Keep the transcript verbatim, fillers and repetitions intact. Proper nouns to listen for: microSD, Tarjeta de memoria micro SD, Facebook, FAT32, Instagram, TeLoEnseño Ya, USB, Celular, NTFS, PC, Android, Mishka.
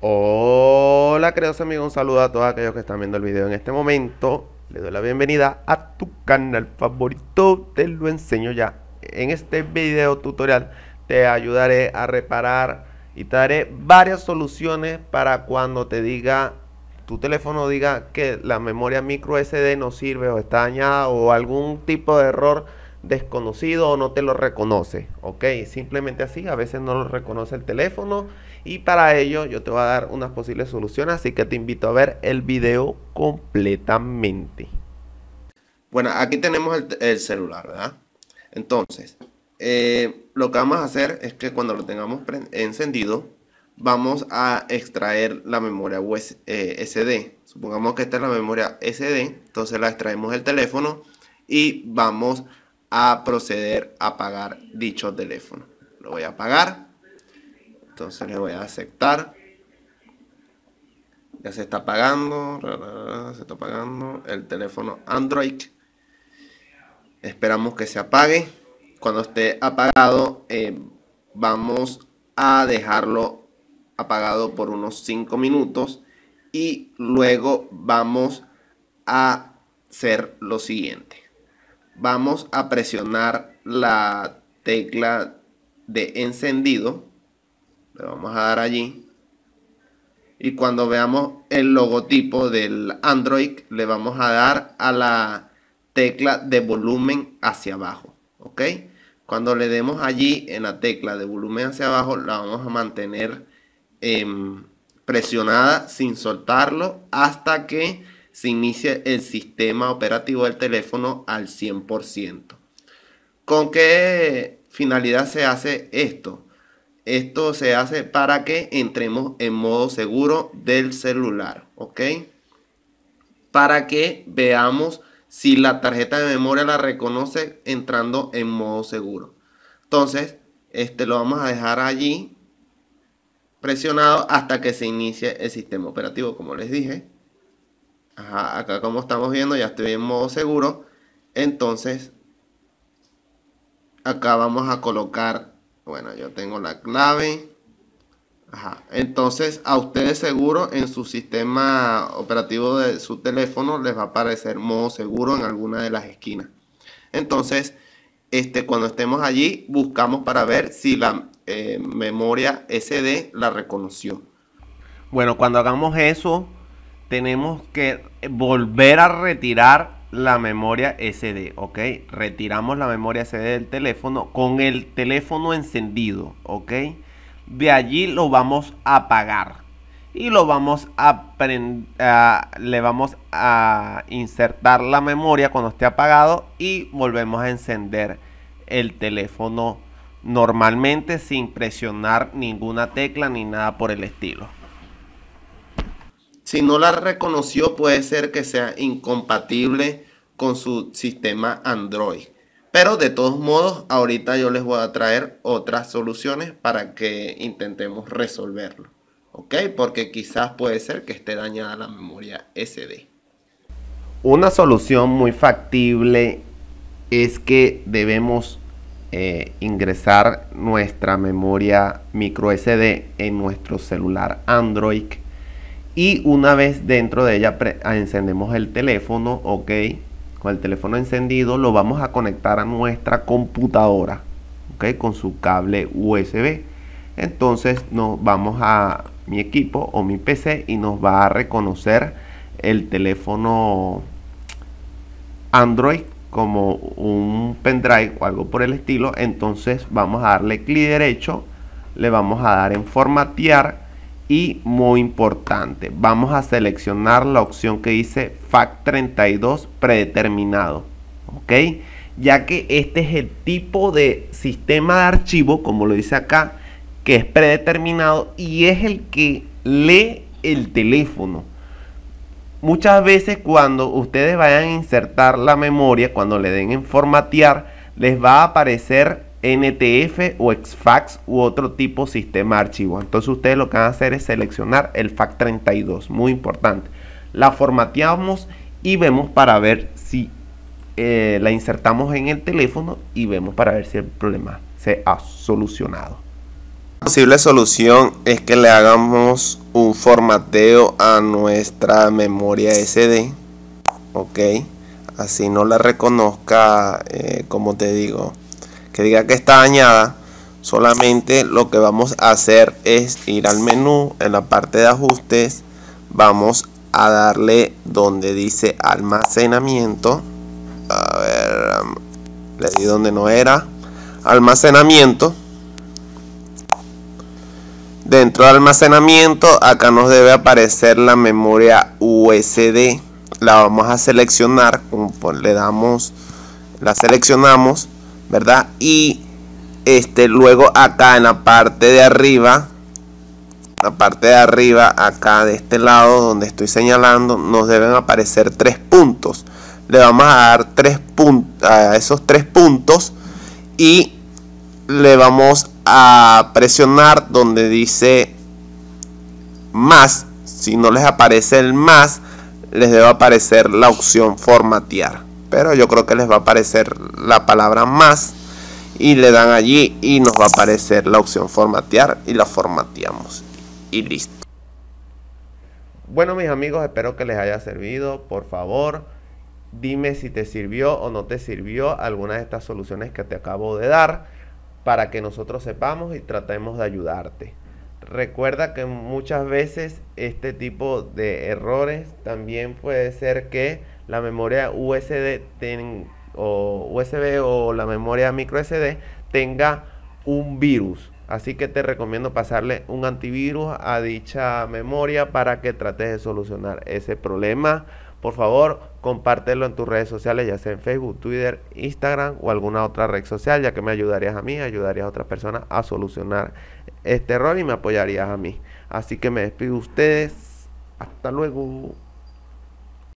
Hola queridos amigos, un saludo a todos aquellos que están viendo el video en este momento. Les doy la bienvenida a tu canal favorito, te lo enseño ya. En este video tutorial te ayudaré a reparar y te daré varias soluciones para cuando te diga tu teléfono diga que la memoria micro S D no sirve o está dañada o algún tipo de error desconocido o no te lo reconoce, ok, simplemente así, a veces no lo reconoce el teléfono y para ello yo te voy a dar unas posibles soluciones, así que te invito a ver el video completamente. Bueno, aquí tenemos el, el celular, ¿verdad? Entonces, eh, lo que vamos a hacer es que cuando lo tengamos encendido, vamos a extraer la memoria U S, eh, S D, supongamos que esta es la memoria S D, entonces la extraemos del teléfono y vamos a a proceder a apagar dicho teléfono. Lo voy a apagar, entonces le voy a aceptar. Ya se está apagando, se está apagando el teléfono Android. Esperamos que se apague. Cuando esté apagado, eh, vamos a dejarlo apagado por unos cinco minutos y luego vamos a hacer lo siguiente. Vamos a presionar la tecla de encendido, le vamos a dar allí y cuando veamos el logotipo del Android le vamos a dar a la tecla de volumen hacia abajo, ok. Cuando le demos allí en la tecla de volumen hacia abajo la vamos a mantener eh, presionada sin soltarlo hasta que se inicia el sistema operativo del teléfono al cien por ciento. ¿Con qué finalidad se hace esto? Esto se hace para que entremos en modo seguro del celular, ¿ok? Para que veamos si la tarjeta de memoria la reconoce entrando en modo seguro. Entonces, este lo vamos a dejar allí presionado hasta que se inicie el sistema operativo, como les dije. Ajá, acá como estamos viendo ya estoy en modo seguro, entonces acá vamos a colocar, bueno yo tengo la clave, ajá, entonces a ustedes seguro en su sistema operativo de su teléfono les va a aparecer modo seguro en alguna de las esquinas. Entonces este, cuando estemos allí buscamos para ver si la eh, memoria S D la reconoció. Bueno, cuando hagamos eso tenemos que volver a retirar la memoria S D, ok. Retiramos la memoria S D del teléfono con el teléfono encendido, ok. De allí lo vamos a apagar y lo vamos a uh, le vamos a insertar la memoria cuando esté apagado y volvemos a encender el teléfono normalmente sin presionar ninguna tecla ni nada por el estilo. Si no la reconoció, puede ser que sea incompatible con su sistema Android. Pero de todos modos, ahorita yo les voy a traer otras soluciones para que intentemos resolverlo, ¿ok? Porque quizás puede ser que esté dañada la memoria S D. Una solución muy factible es que debemos eh, ingresar nuestra memoria micro S D en nuestro celular Android. Y una vez dentro de ella encendemos el teléfono, ok, con el teléfono encendido lo vamos a conectar a nuestra computadora, ok, con su cable U S B. Entonces nos vamos a mi equipo o mi P C y nos va a reconocer el teléfono Android como un pendrive o algo por el estilo. Entonces vamos a darle clic derecho, le vamos a dar en formatear. Y muy importante, vamos a seleccionar la opción que dice FAT treinta y dos predeterminado, ok, ya que este es el tipo de sistema de archivo, como lo dice acá, que es predeterminado y es el que lee el teléfono. Muchas veces cuando ustedes vayan a insertar la memoria, cuando le den en formatear, les va a aparecer N T F o exFAX u otro tipo de sistema de archivo. Entonces ustedes lo que van a hacer es seleccionar el FAT treinta y dos, muy importante. La formateamos y vemos para ver si eh, la insertamos en el teléfono y vemos para ver si el problema se ha solucionado. Una posible solución es que le hagamos un formateo a nuestra memoria S D, ok, así no la reconozca, eh, como te digo, que diga que está dañada. Solamente lo que vamos a hacer es ir al menú, en la parte de ajustes vamos a darle donde dice almacenamiento, a ver, le di donde no era, almacenamiento. Dentro de almacenamiento, acá nos debe aparecer la memoria U S D. La vamos a seleccionar, le damos, la seleccionamos, ¿verdad? Y este, luego acá en la parte de arriba, la parte de arriba, acá de este lado donde estoy señalando, nos deben aparecer tres puntos. Le vamos a dar tres puntos a esos tres puntos y le vamos a a presionar donde dice más. Si no les aparece el más, les debe aparecer la opción formatear, pero yo creo que les va a aparecer la palabra más y le dan allí y nos va a aparecer la opción formatear y la formateamos y listo. Bueno, mis amigos, espero que les haya servido. Por favor, dime si te sirvió o no te sirvió alguna de estas soluciones que te acabo de dar, para que nosotros sepamos y tratemos de ayudarte. Recuerda que muchas veces este tipo de errores también puede ser que la memoria U S D ten, o U S B o la memoria micro S D tenga un virus. Así que te recomiendo pasarle un antivirus a dicha memoria para que trates de solucionar ese problema. Por favor, compártelo en tus redes sociales, ya sea en Facebook, Twitter, Instagram o alguna otra red social, ya que me ayudarías a mí, ayudarías a otras personas a solucionar este error y me apoyarías a mí. Así que me despido de ustedes. Hasta luego.